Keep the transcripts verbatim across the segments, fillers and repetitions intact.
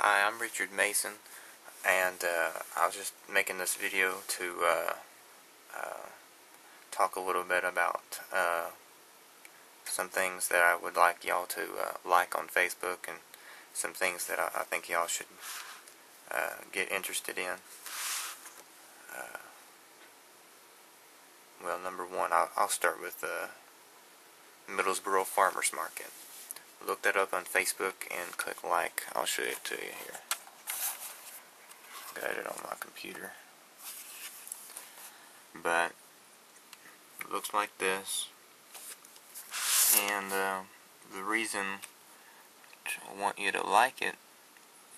Hi, I'm Richard Mason, and uh, I was just making this video to uh, uh, talk a little bit about uh, some things that I would like y'all to uh, like on Facebook, and some things that I, I think y'all should uh, get interested in. Uh, well, number one, I'll, I'll start with the Middlesboro Farmers Market. Look that up on Facebook and click like. I'll show it to you here. Got it on my computer. But it looks like this. And uh, the reason I want you to like it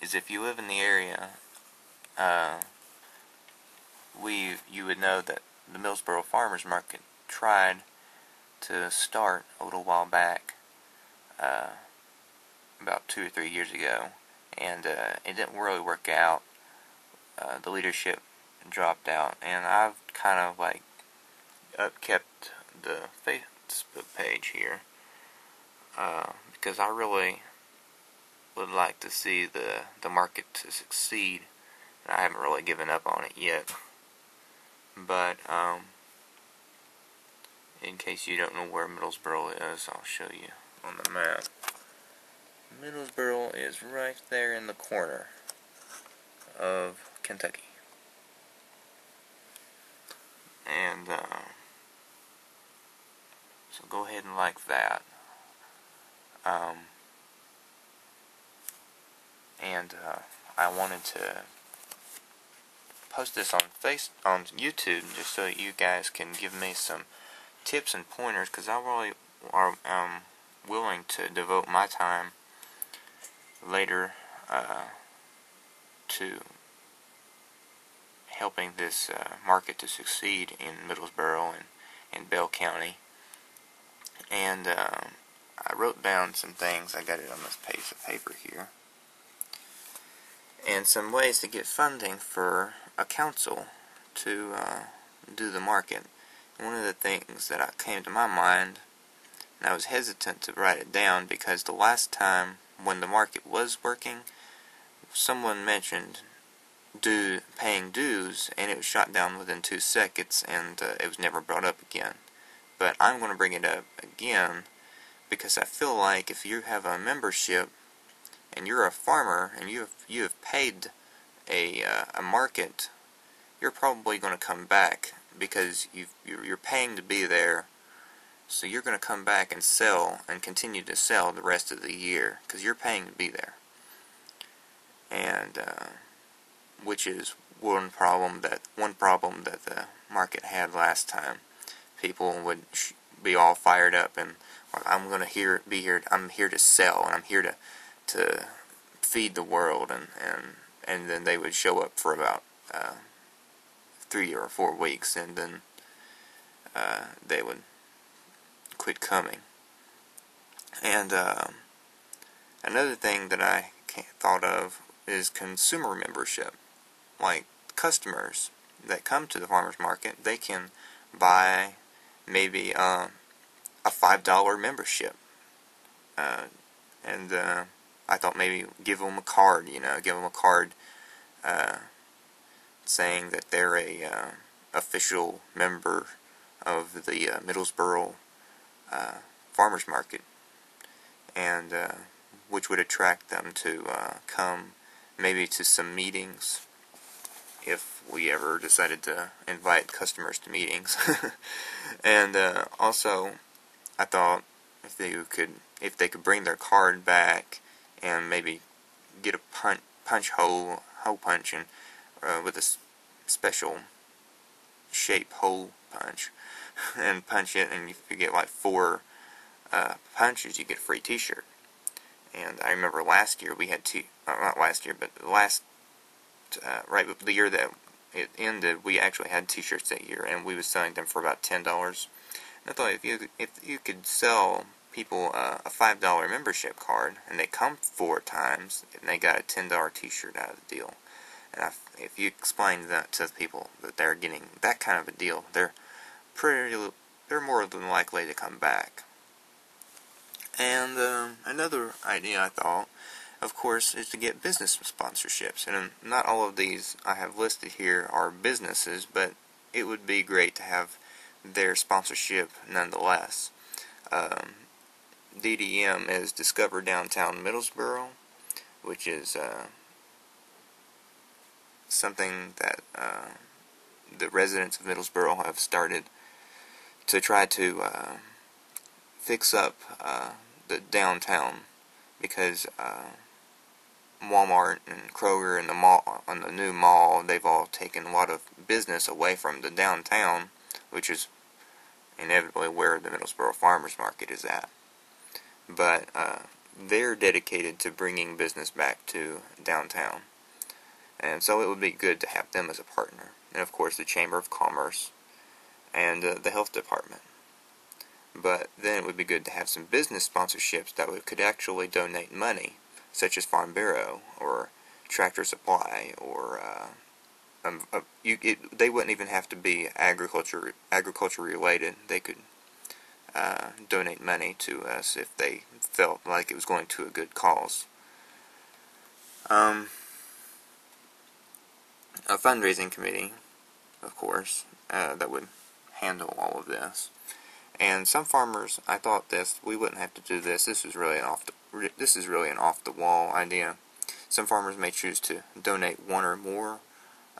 is if you live in the area, uh, we you would know that the Middlesboro Farmers Market tried to start a little while back. Uh, about two or three years ago, and uh, it didn't really work out. Uh, the leadership dropped out, and I've kind of like upkept the Facebook page here uh, because I really would like to see the the market to succeed, and I haven't really given up on it yet. But um, in case you don't know where Middlesboro is, I'll show you. On the map, Middlesboro is right there in the corner of Kentucky, and uh, so go ahead and like that. Um, and uh, I wanted to post this on face on YouTube just so you guys can give me some tips and pointers, because I really are um. willing to devote my time later uh, to helping this uh, market to succeed in Middlesboro and, and Bell County. And um, I wrote down some things. I got it on this piece of paper here. And some ways to get funding for a council to uh, do the market. One of the things that came to my mind, and I was hesitant to write it down because the last time when the market was working, someone mentioned due, paying dues, and it was shot down within two seconds, and uh, it was never brought up again. But I'm going to bring it up again because I feel like if you have a membership and you're a farmer and you have, you have paid a, uh, a market, you're probably going to come back because you've, you're paying to be there. So you're going to come back and sell and continue to sell the rest of the year because you're paying to be there. And uh, which is one problem that one problem that the market had last time. People would sh be all fired up and I'm going to here be here. I'm here to sell and I'm here to to feed the world, and and and then they would show up for about uh, three or four weeks, and then uh, they would quit coming. And uh, another thing that I thought of is consumer membership. Like customers that come to the farmers market, they can buy maybe uh, a five dollar membership, uh, and uh, I thought maybe give them a card. You know, give them a card uh, saying that they're a uh, official member of the uh, Middlesboro Uh, farmers market, and uh, which would attract them to uh, come maybe to some meetings if we ever decided to invite customers to meetings. And uh, also I thought if they could if they could bring their card back and maybe get a punch, punch hole hole punch and uh, with a special shape hole punch and punch it, and if you get like four uh, punches you get a free t-shirt. And I remember last year we had two uh, not last year but the last uh, right the year that it ended, we actually had t-shirts that year, and we was selling them for about ten dollars. And I thought if you if you could sell people uh, a five dollar membership card and they come four times and they got a ten dollar t-shirt out of the deal, and I, if you explain that to people that they're getting that kind of a deal, they're Pretty, they're more than likely to come back. And um, another idea I thought of course, is to get business sponsorships. And not all of these I have listed here are businesses, but it would be great to have their sponsorship nonetheless. Um, D D M is Discover Downtown Middlesboro, which is uh, something that uh, the residents of Middlesboro have started to try to uh, fix up uh, the downtown, because uh, Walmart and Kroger and the mall, on the new mall, they've all taken a lot of business away from the downtown, which is inevitably where the Middlesboro Farmers Market is at. But uh, they're dedicated to bringing business back to downtown, and so it would be good to have them as a partner. And of course the Chamber of Commerce and uh, the Health Department. But then it would be good to have some business sponsorships that would, could actually donate money, such as Farm Bureau or Tractor Supply, or uh, um, uh, you, it, they wouldn't even have to be agriculture agriculture related. They could uh, donate money to us if they felt like it was going to a good cause. Um, a fundraising committee, of course, uh, that would handle all of this. And some farmers, I thought this, we wouldn't have to do this. This is really an off the, this is really an off the wall idea. Some farmers may choose to donate one or more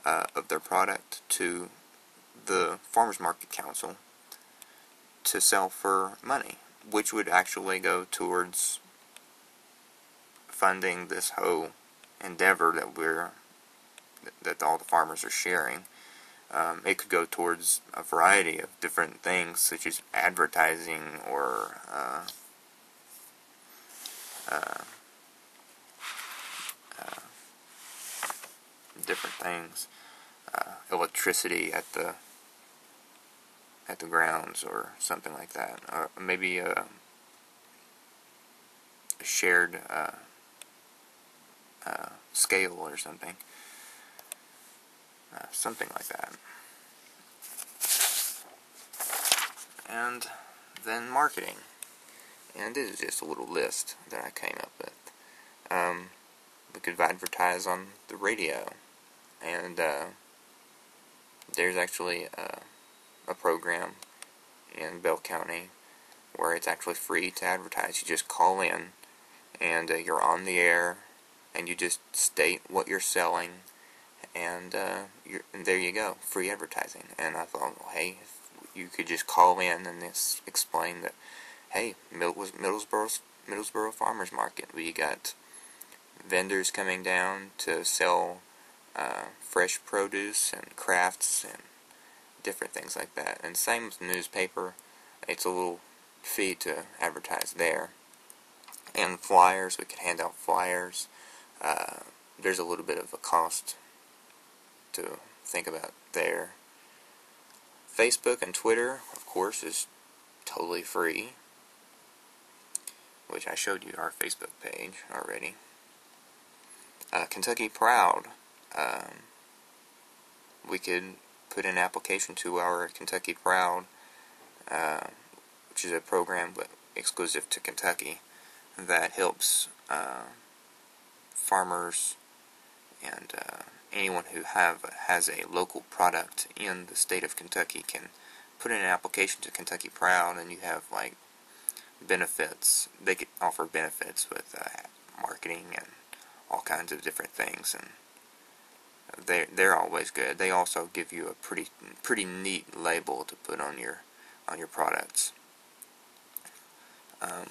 uh, of their product to the Farmers Market Council to sell for money, which would actually go towards funding this whole endeavor that we're that all the farmers are sharing. Um, it could go towards a variety of different things, such as advertising or uh, uh, uh, different things, uh, electricity at the at the grounds or something like that, or maybe a shared uh, uh, scale or something. Uh, something like that. And then marketing. And this is just a little list that I came up with. Um, we could advertise on the radio. And uh, there's actually uh, a program in Bell County where it's actually free to advertise. You just call in and uh, you're on the air and you just state what you're selling. And, uh, you're, and there you go, free advertising. And I thought, well, hey, you could just call in and this, explain that, hey, Middlesboro's, Middlesboro Farmers Market, we got vendors coming down to sell uh, fresh produce and crafts and different things like that. And same with the newspaper, it's a little fee to advertise there. And flyers, we could hand out flyers. Uh, there's a little bit of a cost to think about there. Facebook and Twitter, of course, is totally free, which I showed you our Facebook page already. Uh, Kentucky Proud, um, we could put an application to our Kentucky Proud, uh, which is a program exclusive to Kentucky that helps uh, farmers and uh, anyone who have has a local product in the state of Kentucky can put in an application to Kentucky Proud, and you have like benefits. They could offer benefits with uh, marketing and all kinds of different things, and they they're always good. They also give you a pretty pretty neat label to put on your on your products. Um,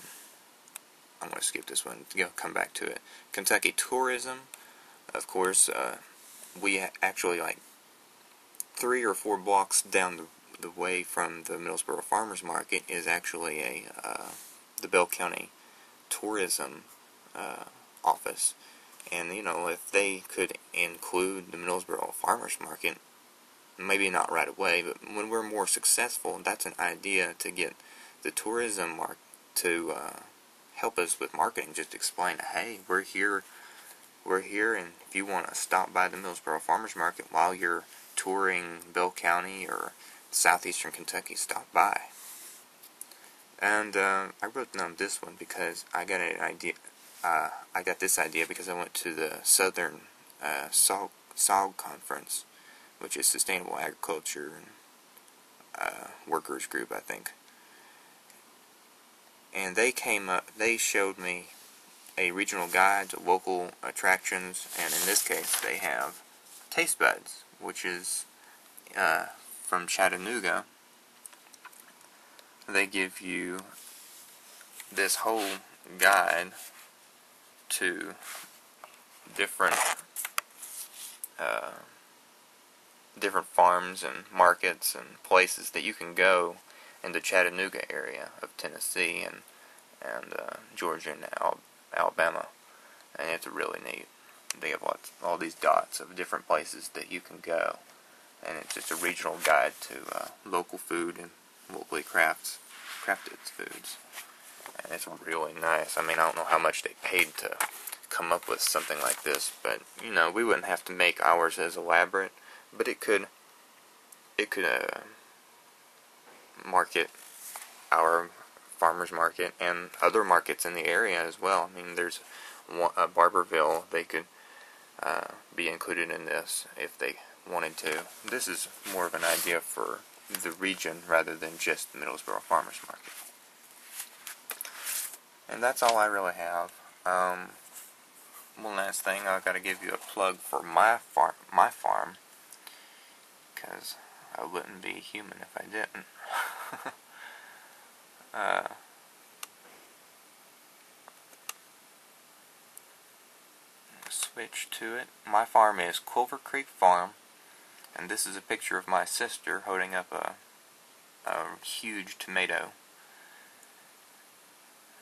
I'm going to skip this one. You'll come back to it. Kentucky Tourism, of course. Uh, We actually, like, three or four blocks down the, the way from the Middlesboro Farmers Market is actually a uh, the Bell County Tourism uh, office. And, you know, if they could include the Middlesboro Farmers Market, maybe not right away, but when we're more successful, that's an idea to get the tourism market to uh, help us with marketing. Just explain, hey, we're here. We're here, and if you want to stop by the Middlesboro Farmers Market while you're touring Bell County or southeastern Kentucky, stop by. And uh, I wrote down this one because I got an idea. uh, I got this idea because I went to the Southern uh, S O G, S O G conference, which is Sustainable Agriculture and, uh, Workers Group, I think. And they came up, they showed me a regional guide to local attractions, and in this case they have Taste Buds, which is uh, from Chattanooga. They give you this whole guide to different uh, different farms and markets and places that you can go in the Chattanooga area of Tennessee and and uh, Georgia and Al Alabama, and it's really neat. They have lots, all these dots of different places that you can go, and it's just a regional guide to uh, local food and locally crafts, crafted foods, and it's really nice. I mean, I don't know how much they paid to come up with something like this, but you know, we wouldn't have to make ours as elaborate, but it could, it could. Uh, market, our farmers market, and other markets in the area as well. I mean, there's one, uh, Barberville, they could uh, be included in this if they wanted to. This is more of an idea for the region rather than just Middlesboro Farmers Market. And that's all I really have. Um, one last thing, I've got to give you a plug for my farm, my farm, because I wouldn't be human if I didn't. uh, switch to it. My farm is Clover Creek Farm, and this is a picture of my sister holding up a, a huge tomato.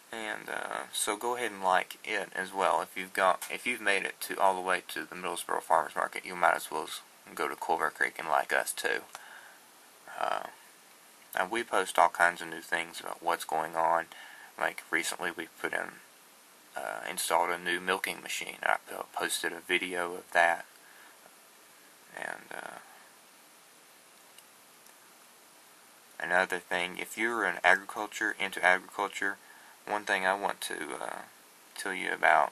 And uh, so go ahead and like it as well. If you've got, if you've made it to all the way to the Middlesboro Farmers Market, you might as well go to Clover Creek and like us too. Uh, And we post all kinds of new things about what's going on. Like recently we put in, uh, installed a new milking machine. I posted a video of that. And uh, another thing, if you're in agriculture, into agriculture, one thing I want to uh, tell you about,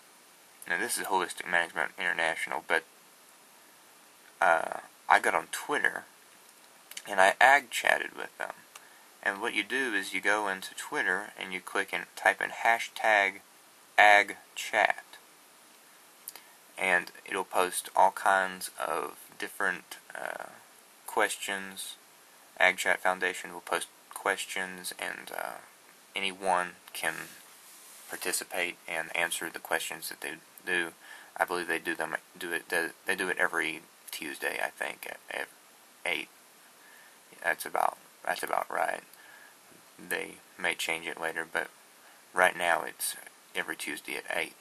now this is Holistic Management International, but uh, I got on Twitter and I ag-chatted with them. And what you do is you go into Twitter and you click and type in hashtag AgChat. And it'll post all kinds of different uh, questions. AgChat Foundation will post questions, and uh, anyone can participate and answer the questions that they do. I believe they do them. Do it. They do it every Tuesday, I think, at eight. That's about. That's about right. They may change it later, but right now it's every Tuesday at eight.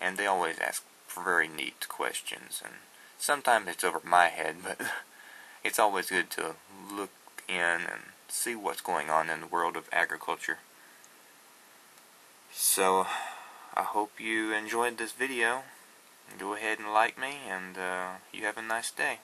And they always ask very neat questions, and sometimes it's over my head, but it's always good to look in and see what's going on in the world of agriculture. So, I hope you enjoyed this video. Go ahead and like me, and uh, you have a nice day.